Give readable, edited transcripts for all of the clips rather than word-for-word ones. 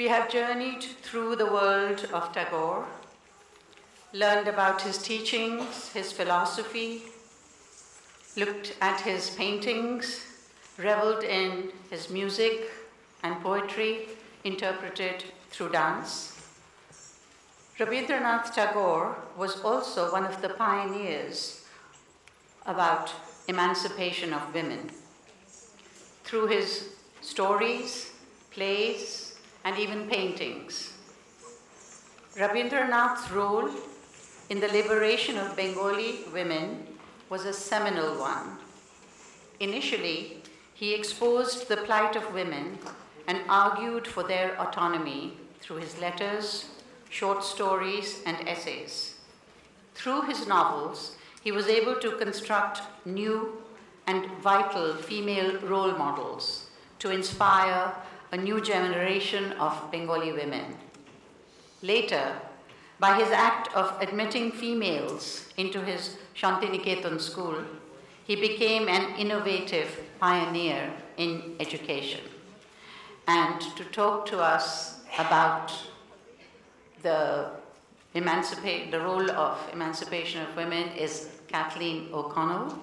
We have journeyed through the world of Tagore, learned about his teachings, his philosophy, looked at his paintings, reveled in his music and poetry interpreted through dance. Rabindranath Tagore was also one of the pioneers about emancipation of women. Through his stories, plays, and even paintings, Rabindranath's role in the liberation of Bengali women was a seminal one. Initially, he exposed the plight of women and argued for their autonomy through his letters, short stories, and essays. Through his novels, he was able to construct new and vital female role models to inspire a new generation of Bengali women. Later, by his act of admitting females into his Santiniketan school, he became an innovative pioneer in education. And to talk to us about the role of emancipation of women is Kathleen O'Connell.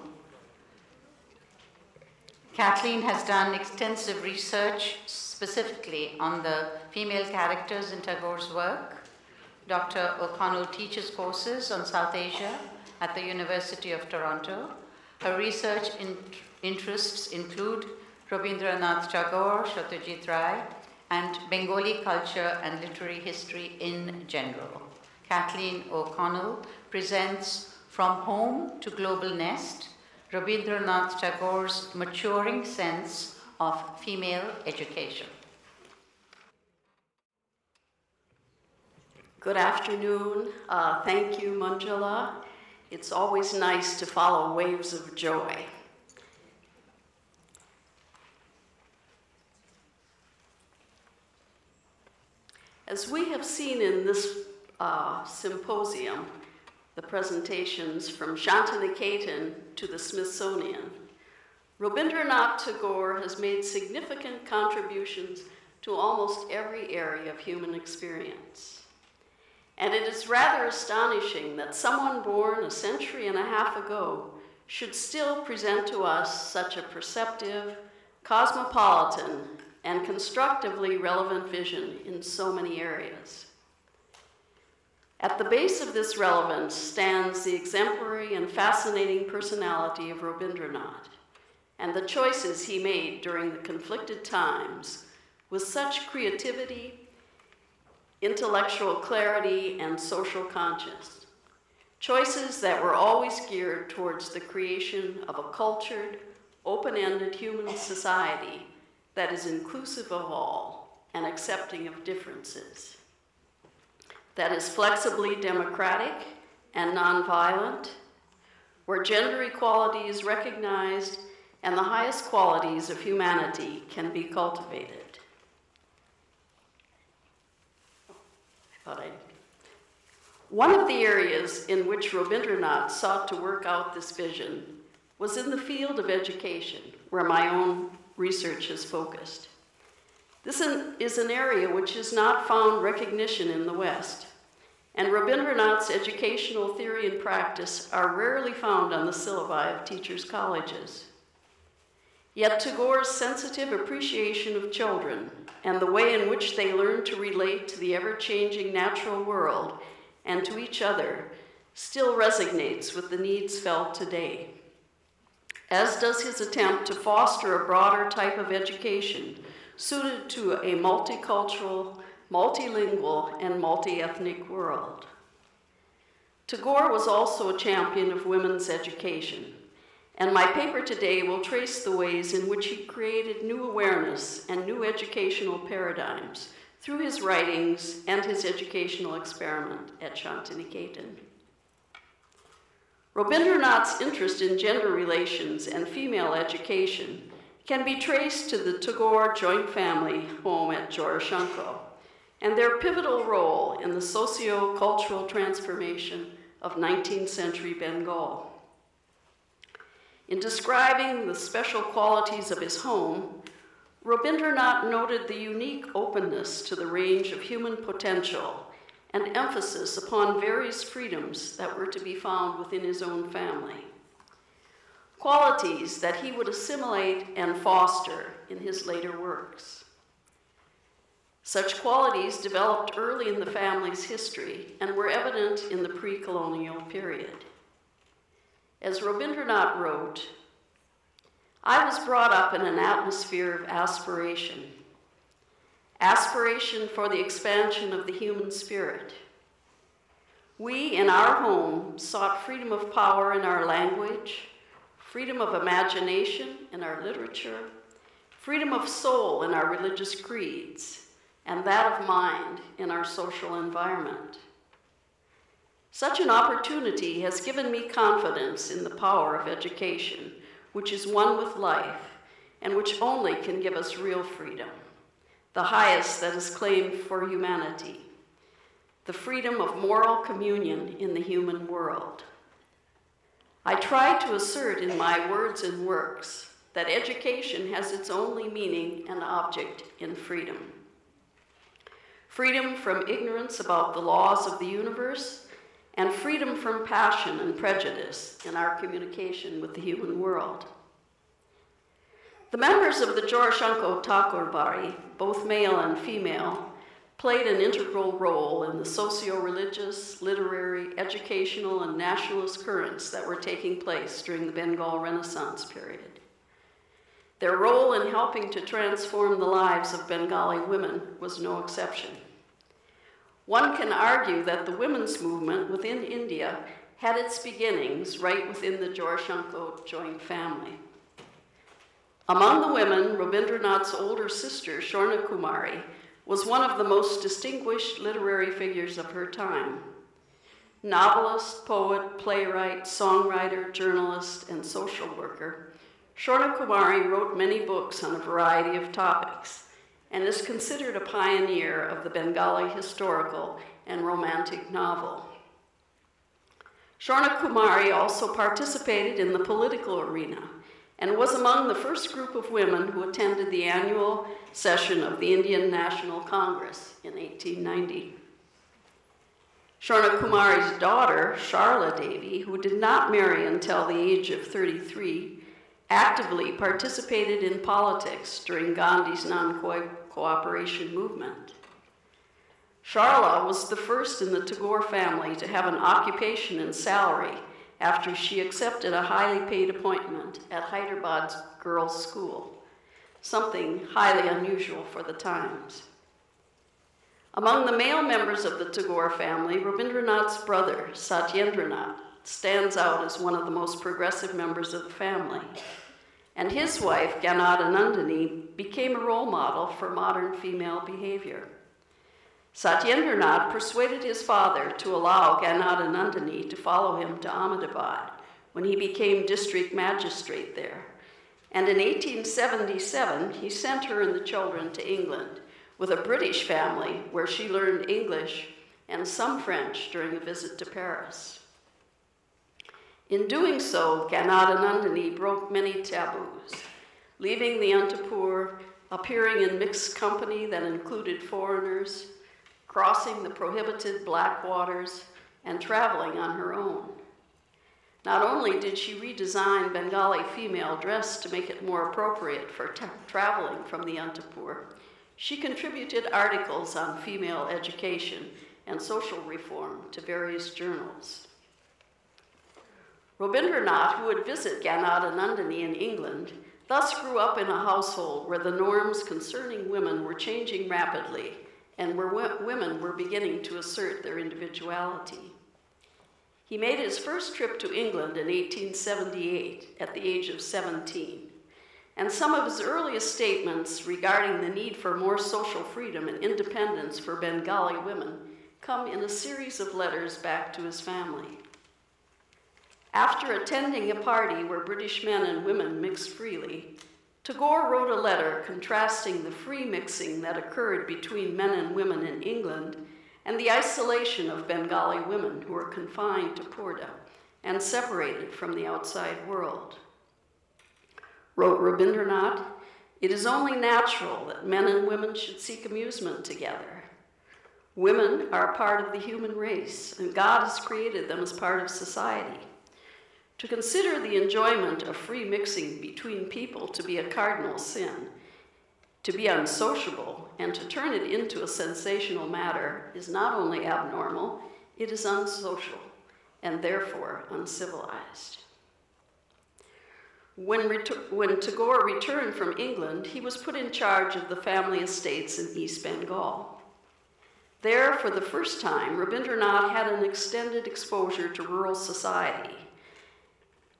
Kathleen has done extensive research specifically on the female characters in Tagore's work. Dr. O'Connell teaches courses on South Asia at the University of Toronto. Her research interests include Rabindranath Tagore, Satyajit Ray, and Bengali culture and literary history in general. Kathleen O'Connell presents From Home to Global Nest, Rabindranath Tagore's maturing sense of female education. Good afternoon. Thank you, Manjula. It's always nice to follow waves of joy. As we have seen in this symposium, the presentations from Santiniketan to the Smithsonian, Rabindranath Tagore has made significant contributions to almost every area of human experience. And it is rather astonishing that someone born a century and a half ago should still present to us such a perceptive, cosmopolitan, and constructively relevant vision in so many areas. At the base of this relevance stands the exemplary and fascinating personality of Rabindranath and the choices he made during the conflicted times with such creativity, intellectual clarity, and social conscience. Choices that were always geared towards the creation of a cultured, open-ended human society that is inclusive of all and accepting of differences, that is flexibly democratic and nonviolent, where gender equality is recognized and the highest qualities of humanity can be cultivated. One of the areas in which Rabindranath sought to work out this vision was in the field of education, where my own research is focused. This is an area which has not found recognition in the West, and Rabindranath's educational theory and practice are rarely found on the syllabi of teachers' colleges. Yet Tagore's sensitive appreciation of children and the way in which they learn to relate to the ever-changing natural world and to each other still resonates with the needs felt today, as does his attempt to foster a broader type of education suited to a multicultural, multilingual, and multi-ethnic world. Tagore was also a champion of women's education, and my paper today will trace the ways in which he created new awareness and new educational paradigms through his writings and his educational experiment at Santiniketan. Rabindranath's interest in gender relations and female education can be traced to the Tagore joint family home at Jorasanko and their pivotal role in the socio-cultural transformation of 19th century Bengal. In describing the special qualities of his home, Rabindranath noted the unique openness to the range of human potential and emphasis upon various freedoms that were to be found within his own family, qualities that he would assimilate and foster in his later works. Such qualities developed early in the family's history and were evident in the pre-colonial period. As Rabindranath wrote, "I was brought up in an atmosphere of aspiration, aspiration for the expansion of the human spirit. We, in our home, sought freedom of power in our language, freedom of imagination in our literature, freedom of soul in our religious creeds, and that of mind in our social environment. Such an opportunity has given me confidence in the power of education, which is one with life, and which only can give us real freedom, the highest that is claimed for humanity, the freedom of moral communion in the human world. I try to assert in my words and works that education has its only meaning and object in freedom. Freedom from ignorance about the laws of the universe, and freedom from passion and prejudice in our communication with the human world." The members of the Jorasanko Thakurbari, both male and female, played an integral role in the socio-religious, literary, educational, and nationalist currents that were taking place during the Bengal Renaissance period. Their role in helping to transform the lives of Bengali women was no exception. One can argue that the women's movement within India had its beginnings right within the Jorasanko joint family. Among the women, Rabindranath's older sister, Swarnakumari, was one of the most distinguished literary figures of her time. Novelist, poet, playwright, songwriter, journalist, and social worker, Swarnakumari wrote many books on a variety of topics, and is considered a pioneer of the Bengali historical and romantic novel. Swarnakumari also participated in the political arena and was among the first group of women who attended the annual session of the Indian National Congress in 1890. Swarnakumari's daughter, Sarala Devi, who did not marry until the age of 33, actively participated in politics during Gandhi's non-cooperation movement. Sarala was the first in the Tagore family to have an occupation and salary after she accepted a highly paid appointment at Hyderabad's girls' school, something highly unusual for the times. Among the male members of the Tagore family, Rabindranath's brother, Satyendranath, stands out as one of the most progressive members of the family, and his wife, Gyanadanandini, became a role model for modern female behavior. Satyendranath persuaded his father to allow Gyanadanandini to follow him to Ahmedabad when he became district magistrate there, and in 1877 he sent her and the children to England with a British family where she learned English and some French during a visit to Paris. In doing so, Gyanadanandini broke many taboos, leaving the Antapur, appearing in mixed company that included foreigners, crossing the prohibited black waters, and traveling on her own. Not only did she redesign Bengali female dress to make it more appropriate for traveling from the Antapur, she contributed articles on female education and social reform to various journals. Rabindranath, who would visit Gyanadanandini in England, thus grew up in a household where the norms concerning women were changing rapidly and where women were beginning to assert their individuality. He made his first trip to England in 1878 at the age of 17, and some of his earliest statements regarding the need for more social freedom and independence for Bengali women come in a series of letters back to his family. After attending a party where British men and women mixed freely, Tagore wrote a letter contrasting the free mixing that occurred between men and women in England and the isolation of Bengali women who were confined to Porda and separated from the outside world. Wrote Rabindranath, It is only natural that men and women should seek amusement together. Women are a part of the human race, and God has created them as part of society. To consider the enjoyment of free mixing between people to be a cardinal sin, to be unsociable, and to turn it into a sensational matter is not only abnormal, it is unsocial, and therefore uncivilized. When Tagore returned from England, he was put in charge of the family estates in East Bengal. There, for the first time, Rabindranath had an extended exposure to rural society,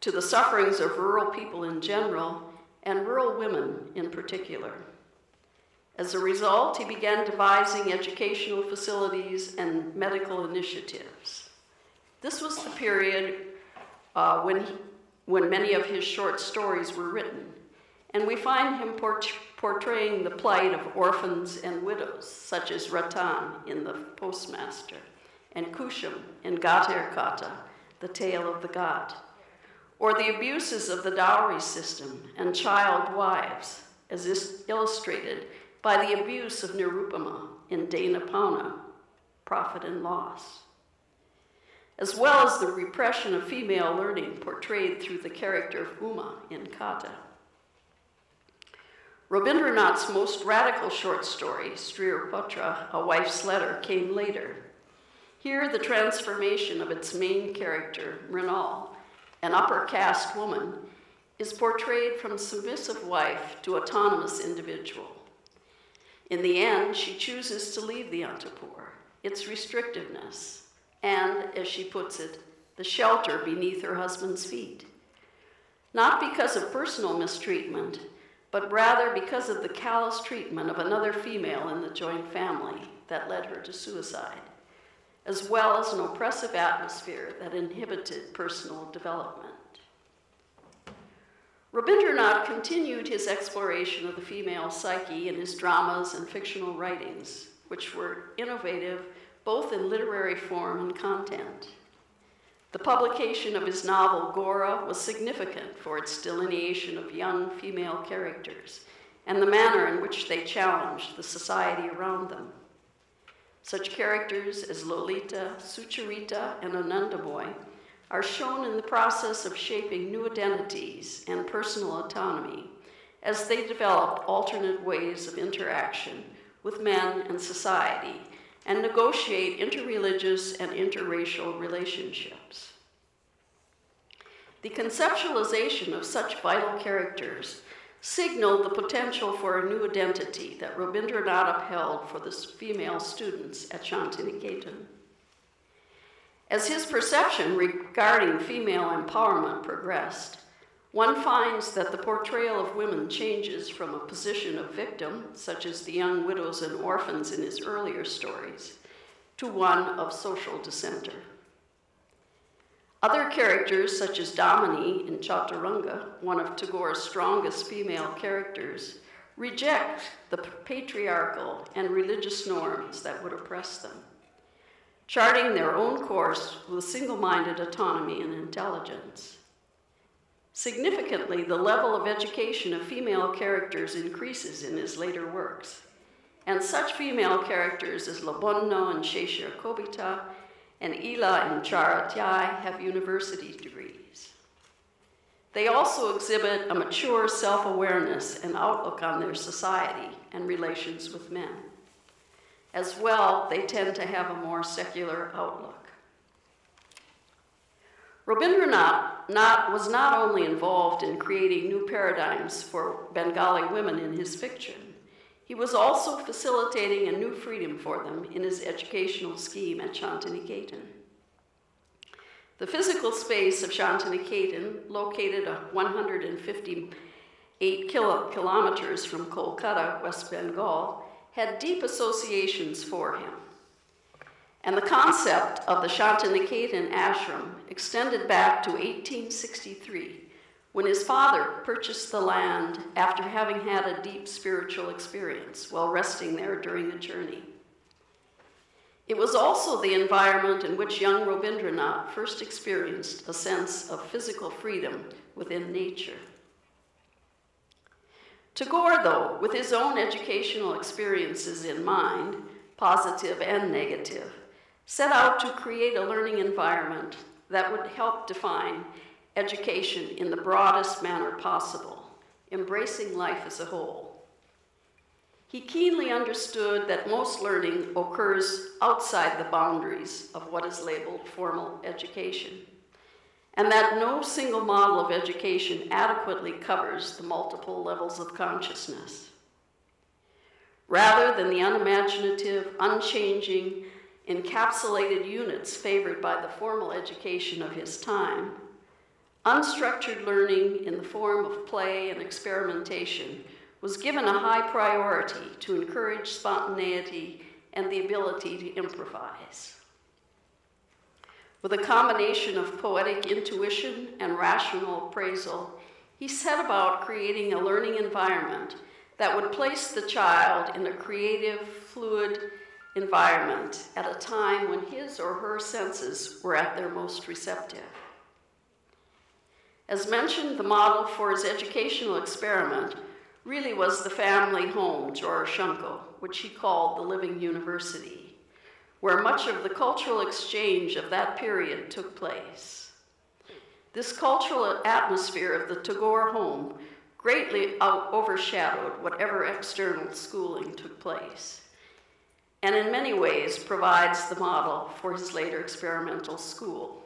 to the sufferings of rural people in general, and rural women in particular. As a result, he began devising educational facilities and medical initiatives. This was the period when many of his short stories were written, and we find him portraying the plight of orphans and widows, such as Ratan in The Postmaster, and Kusham in Gaterkata, The Tale of the God, or the abuses of the dowry system and child wives, as is illustrated by the abuse of Nirupama in Danapauna, Profit and Loss, as well as the repression of female learning portrayed through the character of Uma in Kata. Rabindranath's most radical short story, Sriraputra, A Wife's Letter, came later. Here, the transformation of its main character, Rinald, an upper caste woman, is portrayed from submissive wife to autonomous individual. In the end, she chooses to leave the Antapur, its restrictiveness, and, as she puts it, the shelter beneath her husband's feet, not because of personal mistreatment, but rather because of the callous treatment of another female in the joint family that led her to suicide, as well as an oppressive atmosphere that inhibited personal development. Rabindranath continued his exploration of the female psyche in his dramas and fictional writings, which were innovative both in literary form and content. The publication of his novel Gora was significant for its delineation of young female characters and the manner in which they challenged the society around them. Such characters as Lolita, Sucharita, and Anandaboy are shown in the process of shaping new identities and personal autonomy as they develop alternate ways of interaction with men and society and negotiate interreligious and interracial relationships. The conceptualization of such vital characters signaled the potential for a new identity that Rabindranath upheld for the female students at Santiniketan. As his perception regarding female empowerment progressed, one finds that the portrayal of women changes from a position of victim, such as the young widows and orphans in his earlier stories, to one of social dissenter. Other characters, such as Damini in Chaturanga, one of Tagore's strongest female characters, reject the patriarchal and religious norms that would oppress them, charting their own course with single-minded autonomy and intelligence. Significantly, the level of education of female characters increases in his later works, and such female characters as Labonno and Shesher Kobita and Ila and Charatyai have university degrees. They also exhibit a mature self-awareness and outlook on their society and relations with men. As well, they tend to have a more secular outlook. Rabindranath was not only involved in creating new paradigms for Bengali women in his fiction, he was also facilitating a new freedom for them in his educational scheme at Santiniketan. The physical space of Santiniketan, located 158 kilometers from Kolkata, West Bengal, had deep associations for him. And the concept of the Santiniketan ashram extended back to 1863, when his father purchased the land after having had a deep spiritual experience while resting there during a journey. It was also the environment in which young Rabindranath first experienced a sense of physical freedom within nature. Tagore, though, with his own educational experiences in mind, positive and negative, set out to create a learning environment that would help define education in the broadest manner possible, embracing life as a whole. He keenly understood that most learning occurs outside the boundaries of what is labeled formal education, and that no single model of education adequately covers the multiple levels of consciousness. Rather than the unimaginative, unchanging, encapsulated units favored by the formal education of his time, unstructured learning in the form of play and experimentation was given a high priority to encourage spontaneity and the ability to improvise. With a combination of poetic intuition and rational appraisal, he set about creating a learning environment that would place the child in a creative, fluid environment at a time when his or her senses were at their most receptive. As mentioned, the model for his educational experiment really was the family home, Jorasanko, which he called the living university, where much of the cultural exchange of that period took place. This cultural atmosphere of the Tagore home greatly overshadowed whatever external schooling took place, and in many ways provides the model for his later experimental school.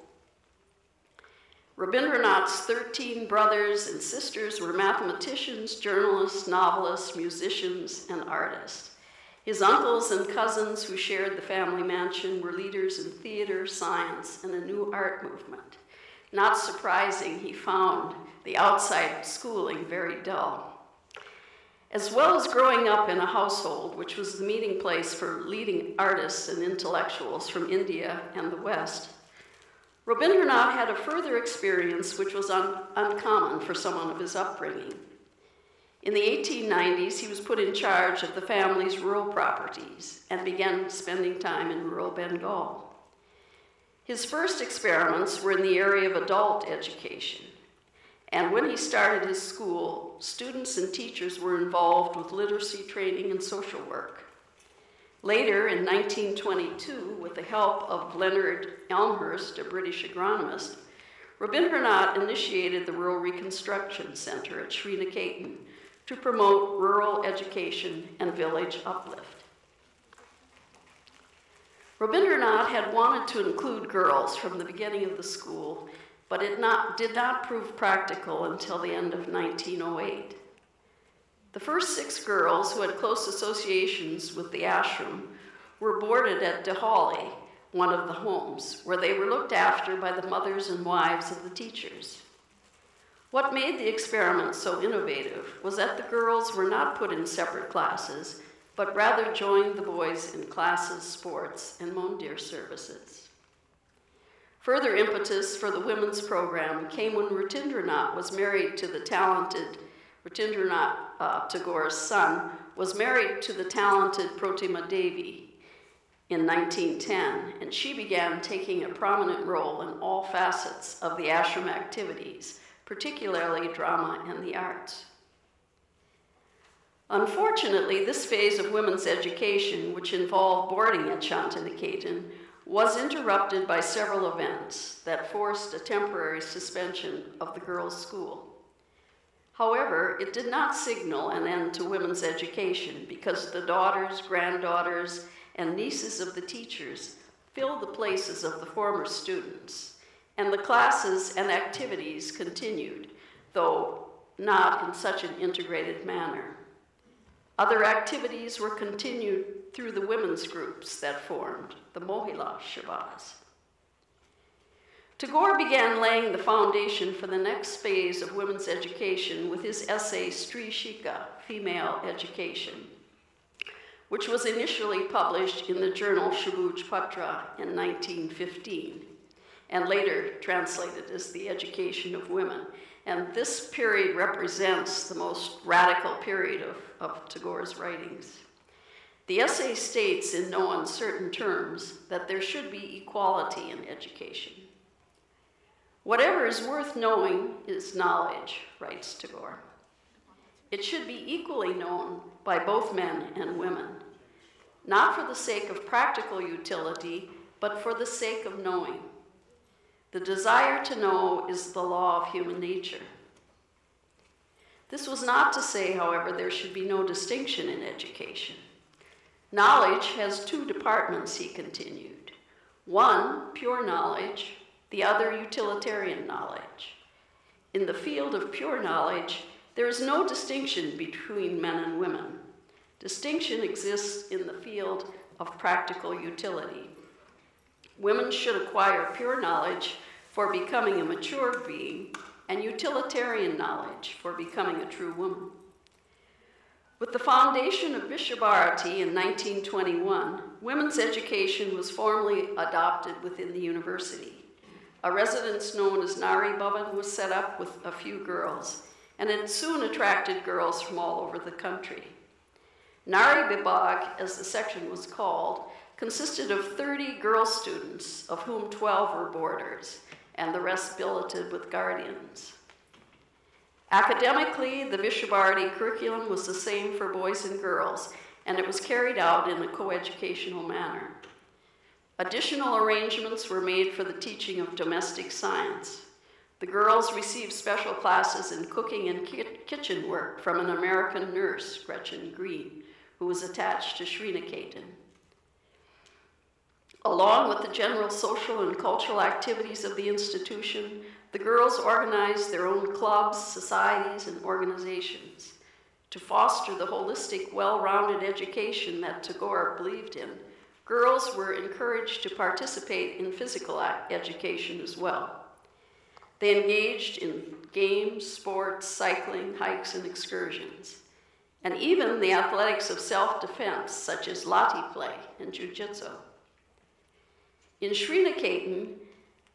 Rabindranath's 13 brothers and sisters were mathematicians, journalists, novelists, musicians, and artists. His uncles and cousins who shared the family mansion were leaders in theater, science, and a new art movement. Not surprising, he found the outside schooling very dull. As well as growing up in a household which was the meeting place for leading artists and intellectuals from India and the West, Rabindranath had a further experience which was uncommon for someone of his upbringing. In the 1890s, he was put in charge of the family's rural properties and began spending time in rural Bengal. His first experiments were in the area of adult education, and when he started his school, students and teachers were involved with literacy training and social work. Later, in 1922, with the help of Leonard Elmhurst, a British agronomist, Rabindranath initiated the Rural Reconstruction Center at Sriniketan, to promote rural education and village uplift. Rabindranath had wanted to include girls from the beginning of the school, but it did not prove practical until the end of 1908. The first 6 girls who had close associations with the ashram were boarded at Dehali, one of the homes, where they were looked after by the mothers and wives of the teachers. What made the experiment so innovative was that the girls were not put in separate classes, but rather joined the boys in classes, sports, and Mondir services. Further impetus for the women's program came when Rathindranath was married to the talented, Tagore's son, was married to the talented Protima Devi in 1910, and she began taking a prominent role in all facets of the ashram activities, particularly drama and the arts. Unfortunately, this phase of women's education, which involved boarding at Santiniketan, was interrupted by several events that forced a temporary suspension of the girls' school. However, it did not signal an end to women's education because the daughters, granddaughters, and nieces of the teachers filled the places of the former students, and the classes and activities continued, though not in such an integrated manner. Other activities were continued through the women's groups that formed, the Mohila Shabas. Tagore began laying the foundation for the next phase of women's education with his essay, Stree Shikha, Female Education, which was initially published in the journal Shibuj Patra in 1915. And later translated as The Education of Women. And this period represents the most radical period of Tagore's writings. The essay states in no uncertain terms that there should be equality in education. Whatever is worth knowing is knowledge, writes Tagore. It should be equally known by both men and women, not for the sake of practical utility, but for the sake of knowing. The desire to know is the law of human nature. This was not to say, however, there should be no distinction in education. Knowledge has two departments, he continued. One, pure knowledge, the other, utilitarian knowledge. In the field of pure knowledge, there is no distinction between men and women. Distinction exists in the field of practical utility. Women should acquire pure knowledge for becoming a mature being and utilitarian knowledge for becoming a true woman. With the foundation of Visva-Bharati in 1921, women's education was formally adopted within the university. A residence known as Nari Bhavan was set up with a few girls, and it soon attracted girls from all over the country. Nari Bhavan, as the section was called, consisted of 30 girl students, of whom 12 were boarders, and the rest billeted with guardians. Academically, the Visva-Bharati curriculum was the same for boys and girls, and it was carried out in a coeducational manner. Additional arrangements were made for the teaching of domestic science. The girls received special classes in cooking and kitchen work from an American nurse, Gretchen Green, who was attached to Sriniketan. Along with the general social and cultural activities of the institution, the girls organized their own clubs, societies, and organizations. To foster the holistic, well-rounded education that Tagore believed in, girls were encouraged to participate in physical education as well. They engaged in games, sports, cycling, hikes, and excursions, and even the athletics of self-defense, such as lathi play and jiu-jitsu. In Sriniketan,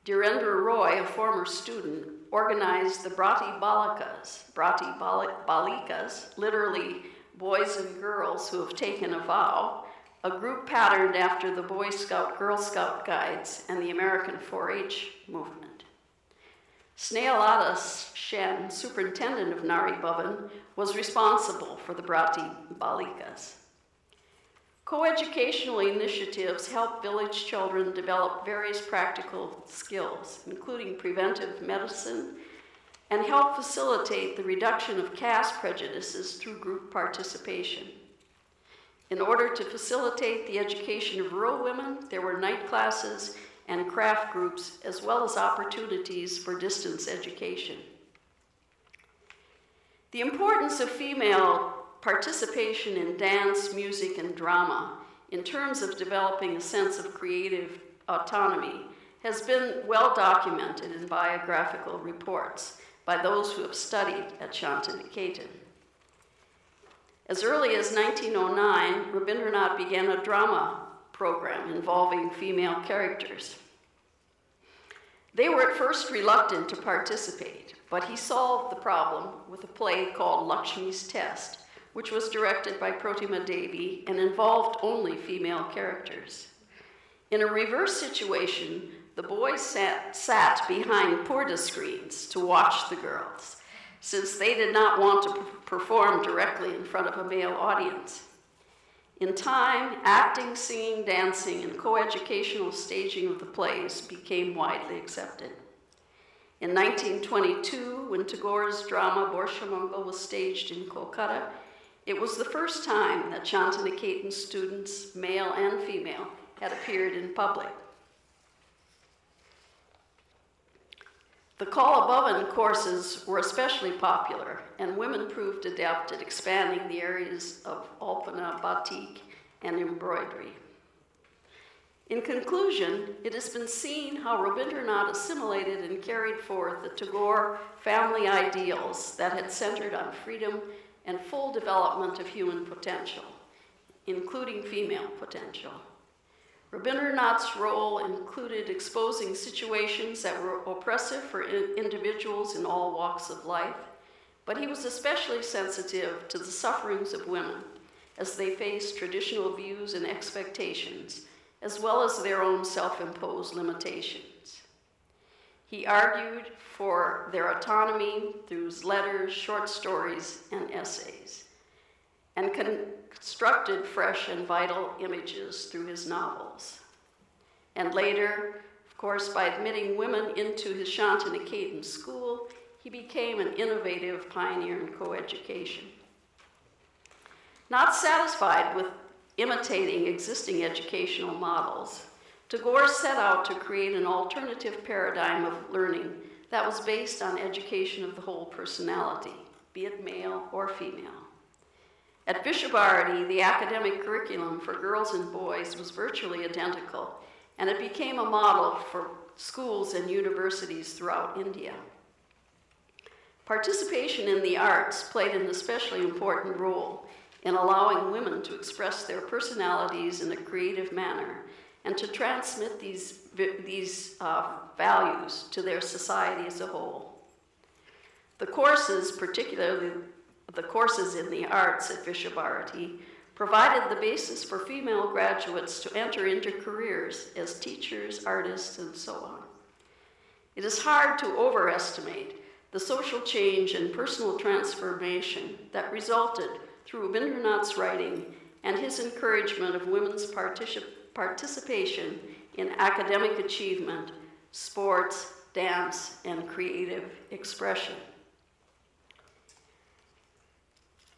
Dhirendra Roy, a former student, organized the Bhrati Balikas. Bhrati Balikas, literally boys and girls who have taken a vow, a group patterned after the Boy Scout, Girl Scout guides and the American 4-H movement. Snehalata Shen, superintendent of Nari Bhavan, was responsible for the Bhrati Balikas. Coeducational initiatives help village children develop various practical skills, including preventive medicine, and help facilitate the reduction of caste prejudices through group participation. In order to facilitate the education of rural women, there were night classes and craft groups, as well as opportunities for distance education. The importance of female participation in dance, music, and drama in terms of developing a sense of creative autonomy has been well documented in biographical reports by those who have studied at Santiniketan. As early as 1909, Rabindranath began a drama program involving female characters. They were at first reluctant to participate, but he solved the problem with a play called Lakshmi's Test, which was directed by Protima Devi and involved only female characters. In a reverse situation, the boys sat behind purdah screens to watch the girls, since they did not want to perform directly in front of a male audience. In time, acting, singing, dancing, and coeducational staging of the plays became widely accepted. In 1922, when Tagore's drama Borshamanga was staged in Kolkata, it was the first time that Santiniketan students, male and female, had appeared in public. The Kolabhavan courses were especially popular, and women proved adept at expanding the areas of alpana, batik, and embroidery. In conclusion, it has been seen how Rabindranath assimilated and carried forth the Tagore family ideals that had centered on freedom and full development of human potential, including female potential. Rabindranath's role included exposing situations that were oppressive for individuals in all walks of life, but he was especially sensitive to the sufferings of women as they faced traditional views and expectations, as well as their own self-imposed limitations. He argued for their autonomy through letters, short stories, and essays, and constructed fresh and vital images through his novels. And later, of course, by admitting women into his Santiniketan school, he became an innovative pioneer in coeducation. Not satisfied with imitating existing educational models, Tagore set out to create an alternative paradigm of learning that was based on education of the whole personality, be it male or female. At Visva-Bharati, the academic curriculum for girls and boys was virtually identical, and it became a model for schools and universities throughout India. Participation in the arts played an especially important role in allowing women to express their personalities in a creative manner and to transmit these values to their society as a whole. The courses, particularly the courses in the arts at Visva-Bharati, provided the basis for female graduates to enter into careers as teachers, artists, and so on. It is hard to overestimate the social change and personal transformation that resulted through Rabindranath's writing and his encouragement of women's participation in academic achievement, sports, dance, and creative expression.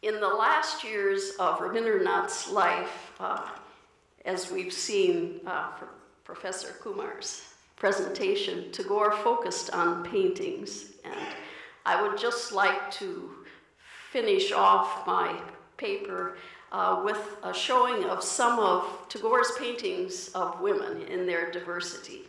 In the last years of Rabindranath's life, as we've seen from Professor Kumar's presentation, Tagore focused on paintings. And I would just like to finish off my paper with a showing of some of Tagore's paintings of women in their diversity.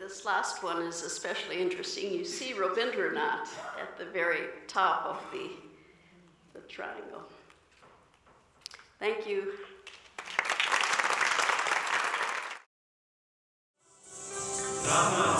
This last one is especially interesting. You see Rabindranath at the very top of the triangle. Thank you. Dhamma.